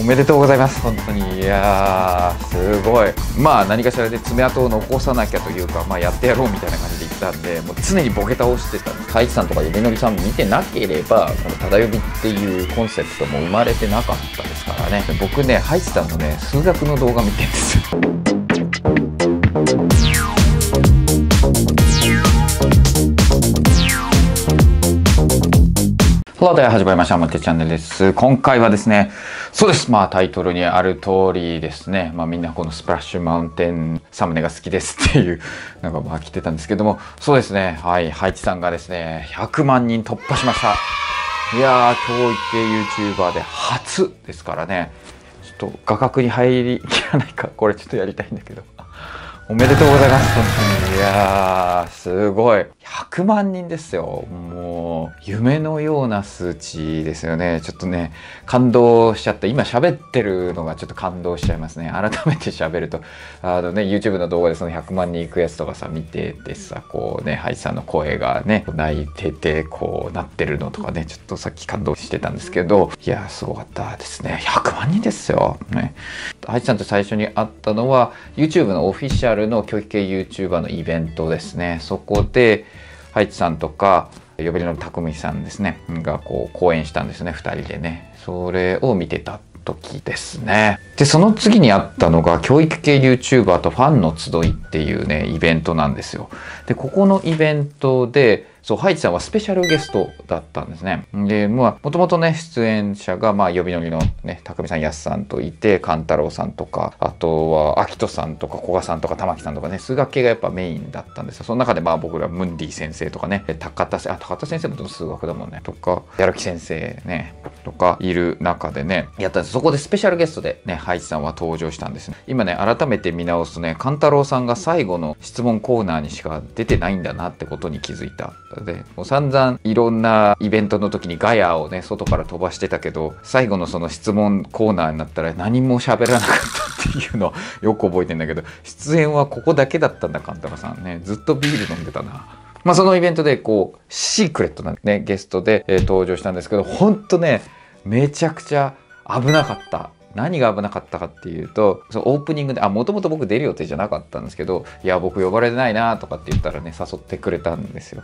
おめでとうございます、本当に。いやー、すごい。まあ、何かしらで爪痕を残さなきゃというか、まあ、やってやろうみたいな感じで行ったんで、もう常にボケ倒してたんです。太一さんとかゆめのりさん見てなければ、このただ呼びっていうコンセプトも生まれてなかったですからね。僕ね、太一さんのね、数学の動画見てるんですよ。ハローで始まりました。もってチャンネルです。今回はですね、そうです。まあタイトルにある通りですね、まあみんなこのスプラッシュマウンテンサムネが好きですっていうのがまあ来てたんですけども、そうですね、はい、ハイチさんがですね、100万人突破しました。いやー、教育系 YouTuber で初ですからね、ちょっと画角に入りきらないか、これちょっとやりたいんだけど。おめでとうございます、本当に。いやー、すごい。100万人ですよ。もう、夢のような数値ですよね。ちょっとね、感動しちゃって、今喋ってるのがちょっと感動しちゃいますね。改めて喋ると、YouTube の動画でその100万人いくやつとかさ、見ててさ、こうね、ハイチさんの声がね、泣いてて、こうなってるのとかね、ちょっとさっき感動してたんですけど、いやー、すごかったですね。100万人ですよ。ね。ハイチさんと最初に会ったのは、YouTube のオフィシャルの教育系 YouTuber のイベントですね。そこでハイチさんとか呼びの匠さんですねがこう講演したんですね、2人でね。それを見てた時ですね。でその次にあったのが教育系 YouTuber とファンの集いっていうねイベントなんですよ。でここのイベントでそうハイチさんはスペシャルゲストだったんですね。でまあもともとね出演者がまあ呼びのりのね匠さんやすさんといて勘太郎さんとかあとは秋人さんとか古賀さんとか玉木さんとかね数学系がやっぱメインだったんですよ。その中でまあ僕らムンディ先生とかね高田先生も数学だもんねとかやる気先生ねとかいる中でねやったんです。そこでスペシャルゲストでねハイチさんは登場したんですね。今ね改めて見直すとね勘太郎さんが最後の質問コーナーにしか出てないんだなってことに気づいた。でもう散々いろんなイベントの時にガヤをね外から飛ばしてたけど最後のその質問コーナーになったら何も喋らなかったっていうのをよく覚えてんだけど出演はここだけだったんだ勘太郎さんねずっとビール飲んでたな。まあそのイベントでこうシークレットなねゲストで登場したんですけどほんとねめちゃくちゃ危なかった。何が危なかったかっていうとそのオープニングでもともと僕出る予定じゃなかったんですけど「いや僕呼ばれてないな」とかって言ったらね誘ってくれたんですよ。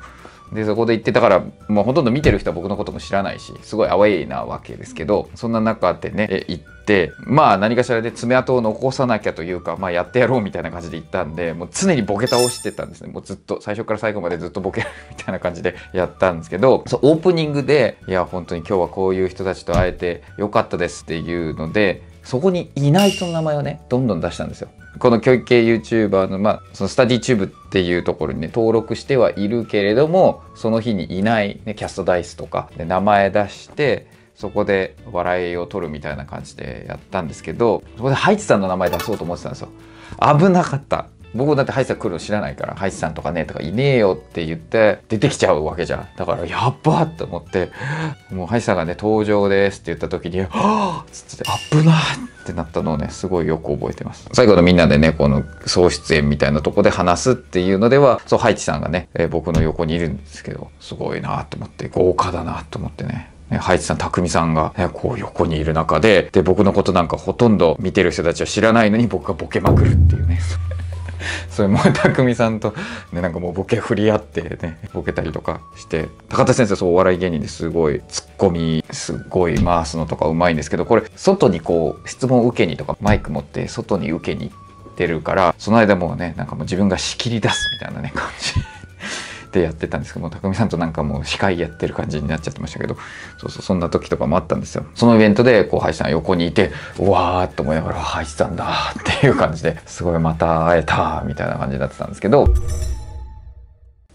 でそこで言ってだからもうほとんど見てる人は僕のことも知らないしすごいアウェイなわけですけどそんな中でね行ってまあ何かしらで爪痕を残さなきゃというかまあやってやろうみたいな感じで行ったんでもう常にボケ倒してたんですね。もうずっと最初から最後までずっとボケるみたいな感じでやったんですけどそうオープニングで「いや本当に今日はこういう人たちと会えてよかったです」っていうのでそこにいない人の名前をねどんどん出したんですよ。この教育系 YouTuber の、そのスタディチューブっていうところにね登録してはいるけれどもその日にいない、ね、キャストダイスとかで名前出してそこで笑いを取るみたいな感じでやったんですけどそこでハイチさんの名前出そうと思ってたんですよ。危なかった。僕もだってハイチさん来るの知らないから「ハイチさんとかね」とか「いねえよ」って言って出てきちゃうわけじゃん。だから「やっば!」と思ってもうハイチさんがね「登場です」って言った時に「はっ!」つって「危ない!」ってなったのをねすごいよく覚えてます。最後のみんなでねこの総出演みたいなとこで話すっていうのではそうハイチさんがね僕の横にいるんですけどすごいなと思って豪華だなと思ってね。ハイチさん、匠さんが、ね、こう横にいる中で、で僕のことなんかほとんど見てる人たちは知らないのに僕がボケまくるっていうね。それも匠さんと、ね、なんかもうボケ振り合ってねボケたりとかして高田先生そうお笑い芸人ですごいツッコミすごい回すのとかうまいんですけどこれ外にこう質問受けにとかマイク持って外に受けに行ってるからその間もうねなんかもう自分が仕切り出すみたいなね感じでやってたんですけども匠さんとなんかもう司会やってる感じになっちゃってましたけどそんな時とかもあったんですよ。そのイベントでこうハイチさん横にいてうわーっと思いながらハイチさんだっていう感じですごいまた会えたみたいな感じになってたんですけど。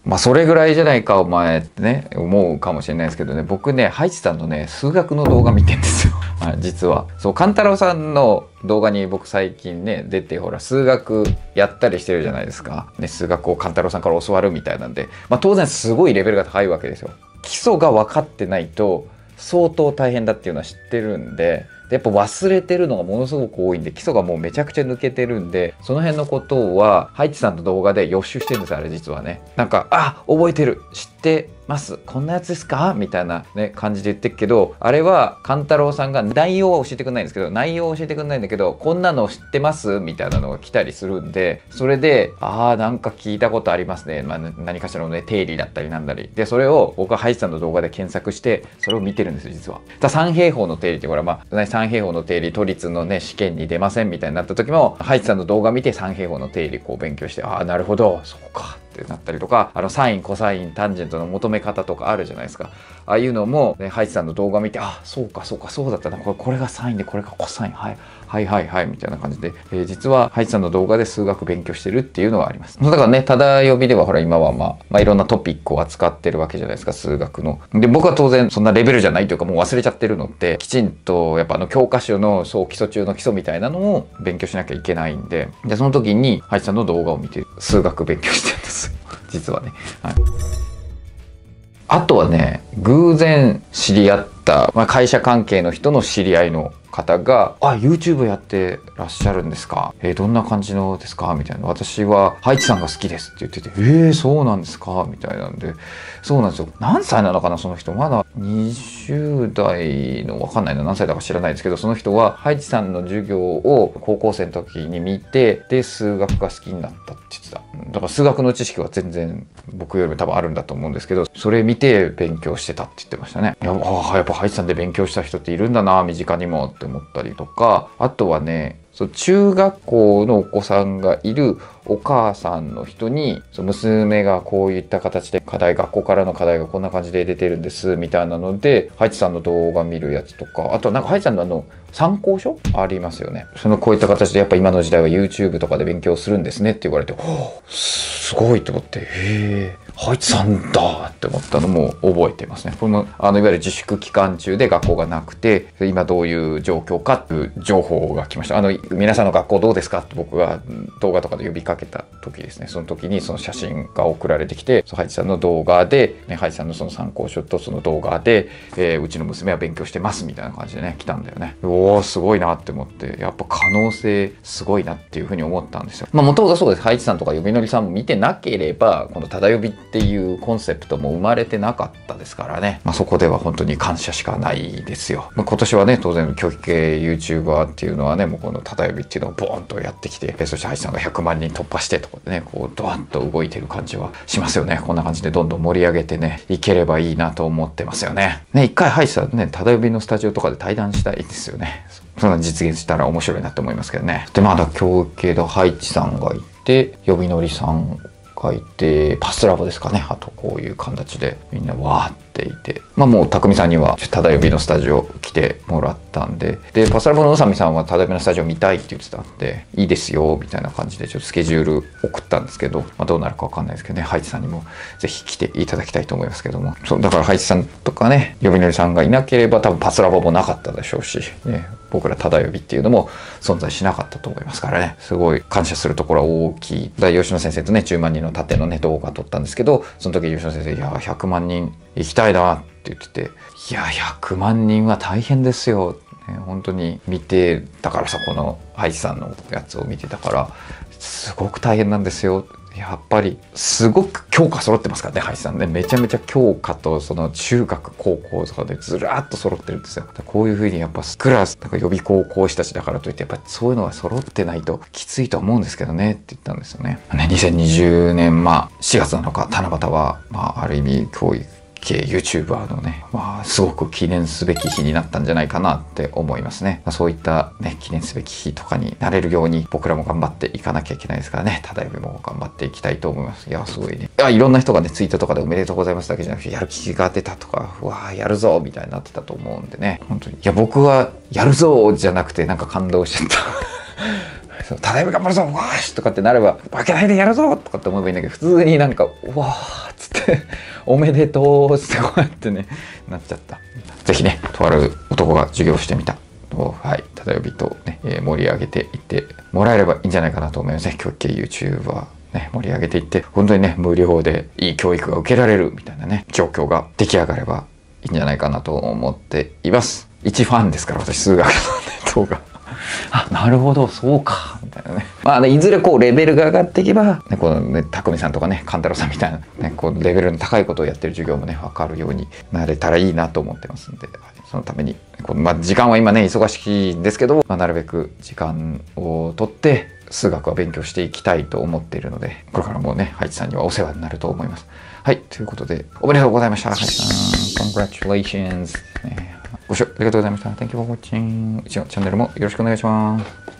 まあそれぐらいじゃないかお前ってね思うかもしれないですけどね僕ねハイチさんのね数学の動画見てんですよ実は。そう勘太郎さんの動画に僕最近ね出てほら数学やったりしてるじゃないですか、ね、数学を勘太郎さんから教わるみたいなんで、まあ、当然すごいレベルが高いわけですよ。基礎が分かってないと相当大変だっていうのは知ってるんで。やっぱ忘れてるのがものすごく多いんで基礎がもうめちゃくちゃ抜けてるんでその辺のことはハイチさんの動画で予習してるんですあれ実はね。なんかあ覚えてる知ってます。こんなやつですかみたいなね、感じで言ってるけど、あれは勘太郎さんが内容は教えてくれないんですけど、内容を教えてくれないんだけど、こんなの知ってますみたいなのが来たりするんで、それで、ああ、なんか聞いたことありますね。まあ、何かしらのね、定理だったりなんだり。で、それを僕はハイジさんの動画で検索して、それを見てるんですよ、実は。三平方の定理って、これはまあ、三平方の定理、都立のね、試験に出ませんみたいになった時も、ハイジさんの動画見て三平方の定理こう勉強して、ああ、なるほど、そうか。なったりとか、サインコサインタンジェントの求め方とかあるじゃないですか。ああいうのも、ね、ハイジさんの動画見て、あ、そうかそうか、そうだったな、これがサインでこれがコサイン、はい、はいはいはいみたいな感じで、実はハイジさんの動画で数学勉強してるっていうのはあります。だからね、ただ呼びではほら今はまあいろんなトピックを扱ってるわけじゃないですか、数学の。で、僕は当然そんなレベルじゃないというか、もう忘れちゃってるので、きちんとやっぱ教科書のそう基礎中の基礎みたいなのを勉強しなきゃいけないんで、でその時にハイジさんの動画を見て数学勉強してるんです実はね、はい。あとはね、偶然知り合った、まあ、会社関係の人の知り合いの方が「あ、YouTube やってらっしゃるんですか、どんな感じのですか?」みたいな「私はハイジさんが好きです」って言ってて「そうなんですか?」みたいなんで、そうなんですよ。何歳なのかな、その人まだ20代の分かんないな、何歳だか知らないですけど、その人はハイジさんの授業を高校生の時に見て、で数学が好きになったって言ってた。だから数学の知識は全然僕よりも多分あるんだと思うんですけど、それ見て勉強してたって言ってましたね。やっぱハイジさんで勉強した人っているんだな、身近にもって思ったりとか、あとはね、中学校のお子さんがいるお母さんの人に、娘がこういった形で課題、学校からの課題がこんな感じで出てるんですみたいなので、ハイジさんの動画見るやつとか、あとはなんかハイジさんの参考書ありますよね。こういった形でやっぱ今の時代は YouTube とかで勉強するんですねって言われて、すごいと思って、へえ、ハイジさんだって思ったのも覚えてますね。これもいわゆる自粛期間中で学校がなくて、今どういう状況かっていう情報が来ました。皆さんの学校どうですかって僕が動画とかで呼びかけた時ですね。その時にその写真が送られてきて、ハイジさんの動画で、ね、ハイジさんのその参考書とその動画で、うちの娘は勉強してますみたいな感じでね、来たんだよね。おお、すごいなって思って、やっぱ可能性すごいなっていうふうに思ったんですよ。まあ元々そうです。ハイジさんとか呼びのりさんも見てなければ、このただ呼びっていうコンセプトも生まれてなかったですからね。まあそこでは本当に感謝しかないですよ。まあ、今年はね、当然教育系 YouTuber っていうのはね、もうこのただ呼びっていうのをボーンとやってきて、そしてハイジさんが100万人突破してとかでね、こうドワッと動いてる感じはしますよね。こんな感じでどんどん盛り上げてね、いければいいなと思ってますよね。ね、一回ハイジさんね、ただ呼びのスタジオとかで対談したいですよね。そんな実現したら面白いなと思いますけどね。で、まだ教育系でハイジさんがいて、呼びのりさんがいて、パスラボですかね。あとこういう形でみんなわーっていて、まあもう匠さんにはただ呼びのスタジオ来てもらったんで、でパスラボの宇佐美さんはただ呼びのスタジオ見たいって言ってたんで、いいですよみたいな感じでちょっとスケジュール送ったんですけど、まあ、どうなるかわかんないですけどね、ハイジさんにもぜひ来ていただきたいと思いますけども、そうだからハイジさんとかね、呼びのりさんがいなければ多分パスラボもなかったでしょうし、ね、僕らただ呼びっていうのも存在しなかったと思いますからね、すごい感謝するところは大きい。だ吉野先生とね、10万人の盾のね動画撮ったんですけど、その時吉野先生、いや100万人行きたいなって言ってて、いや100万人は大変ですよ、ね、本当に見てだからさ、このハイジさんのやつを見てたからすごく大変なんですよ。やっぱりすごく教科揃ってますからね、ハイジさんね、めちゃめちゃ教科とその中学高校とかでずらーっと揃ってるんですよ。こういうふうにやっぱクラスとか予備校講師たちだからといって、やっぱそういうのが揃ってないときついとは思うんですけどねって言ったんですよね。2020年まあ4月7日七夕は、まあ、ある意味教育系 YouTuber のね、まあ、すごく記念すべき日になったんじゃないかなって思いますね。そういったね、記念すべき日とかになれるように僕らも頑張っていかなきゃいけないですからね、ただ呼びも頑張っていきたいと思います。いや、すごいね、いろんな人がね、ツイートとかでおめでとうございますだけじゃなくて、やる気が出たとか、うわーやるぞみたいになってたと思うんでね、本当にいや、僕はやるぞじゃなくて、なんか感動しちゃったただ呼び頑張るぞ、わーしとかってなれば、負けないでやるぞとかって思えばいいんだけど、普通になんかわーっつっておめでとうってこうやってね、なっちゃった。是非ね、とある男が授業してみたを、はい、ただ呼びとね、盛り上げていってもらえればいいんじゃないかなと思いますね。教育系 YouTuber ね、盛り上げていって、本当にね、無料でいい教育が受けられるみたいなね、状況が出来上がればいいんじゃないかなと思っています。一ファンですから、私数学の動画あ、なるほど、そうか。みたいなね。まあ、いずれこうレベルが上がっていけば、ね、このね、匠さんとかね、勘太郎さんみたいな、ね、こうレベルの高いことをやってる授業もね、分かるようになれたらいいなと思ってますんで、そのために、まあ、時間は今ね、忙しいんですけど、まあ、なるべく時間を取って、数学は勉強していきたいと思っているので、これからもね、ハイチさんにはお世話になると思います。はい、ということで、おめでとうございました。ハイチさん、Congratulations。ご視聴ありがとうございました。Thank you for watching。うちのチャンネルもよろしくお願いします。